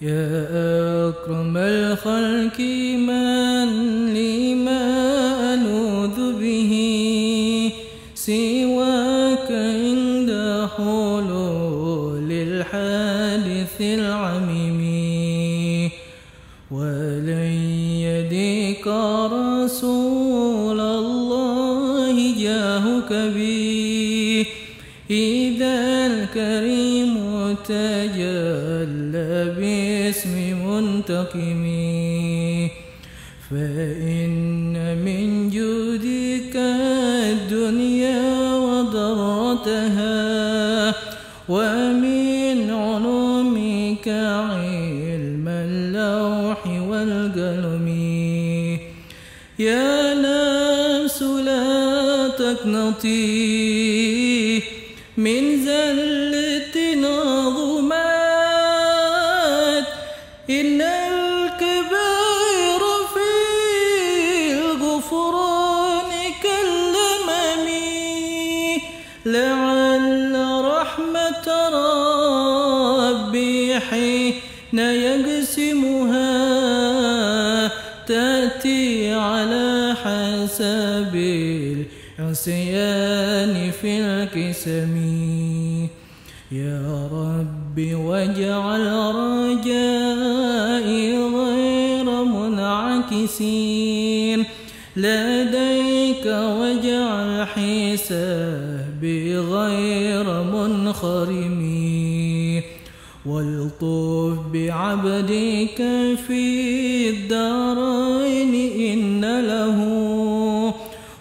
يا أكرم الخلق من لما أنوذ به سواك عند حلول الحادث العميم، ولن يديك رسول الله جاهك بي إذا الكريم تجلى باسم منتقم، فإن من جودك الدنيا وضرتها ومن علومك علم اللوح والقلم. يا نفس لا تقنطي من زلة نظمات، إن الكبير في الغفران كاللمم، لعل رحمة ربي حين يقسمها تأتي على حسب العصيان في القسم. يا رب واجعل رجائي غير منعكسين لديك، واجعل حسابي غير منخرم، والطف بعبدك في الدارين إن له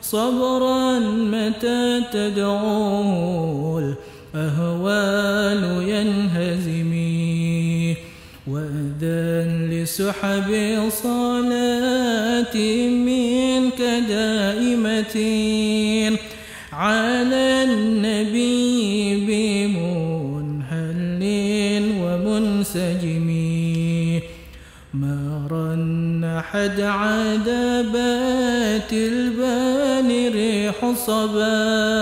صبرا متى تدعوه الأهوال ينهزم، وأذن لسحب صلاتي منك دائمة على النبي بمنهل ومنسجم، ما رن حد عذبات البان ريح صبا،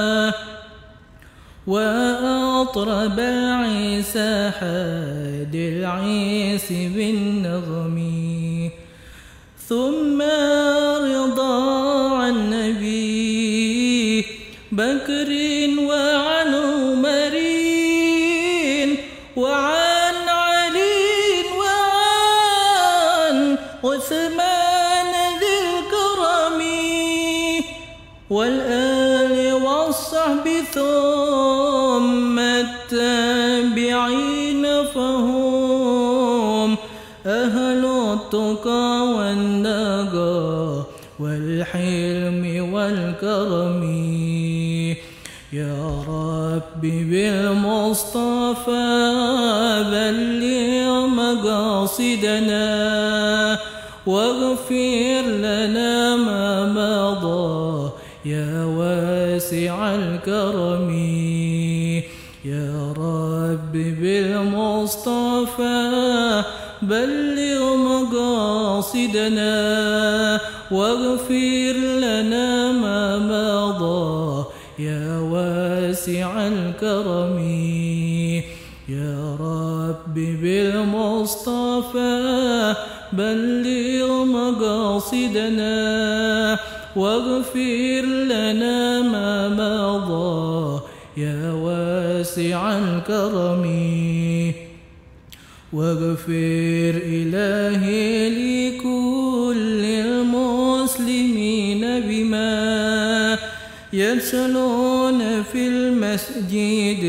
وأطرب عيسى حاد العيس بالنغم، ثم رضى عن نبي بكر وعن عمر وعن علي وعن عثمان ذي الكرم، والآل والصحب ثم التابعين فهم أهل التقى والنقى والحلم والكرم. يا رب بالمصطفى بلغ مقاصدنا واغفر لنا ما مضى يا واسع الكرم. يا رب بالمصطفى بلغ مقاصدنا واغفر لنا ما مضى يا واسع الكرم. يا رب بالمصطفى بلغ مقاصدنا واغفر لنا ما مضى يا واسع الكرم. واغفر إلهي لكل المسلمين بما يصلون في المسجد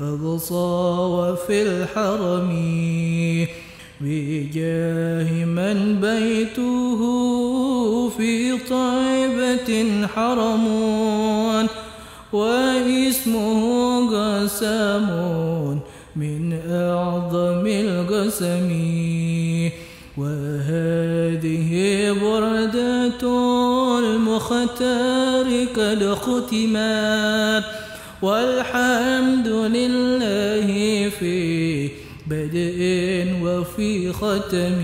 الأقصى وفي الحرم، بجاه من بيته في طيبة حرم واسمه قسم من أعظم القسم، وهذه بردة المختار قد ختمت، والحمد لله في بدء وفي ختم،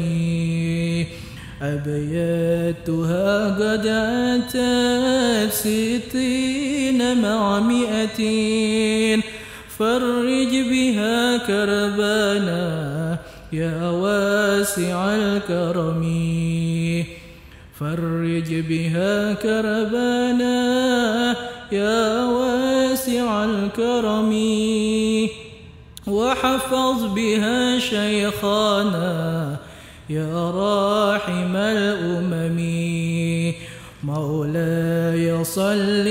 أبياتها قد أتت 60 مع 200، فرج بها كربنا يا واسع الكرم فرج بها كربنا يا واسع الكرم وحفظ بها شيخانا يا راحم الأمم مولاي صل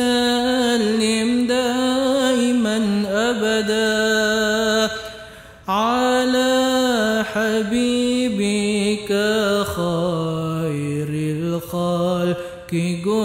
وسلم دائما أبدا على حبيبك خير الخلق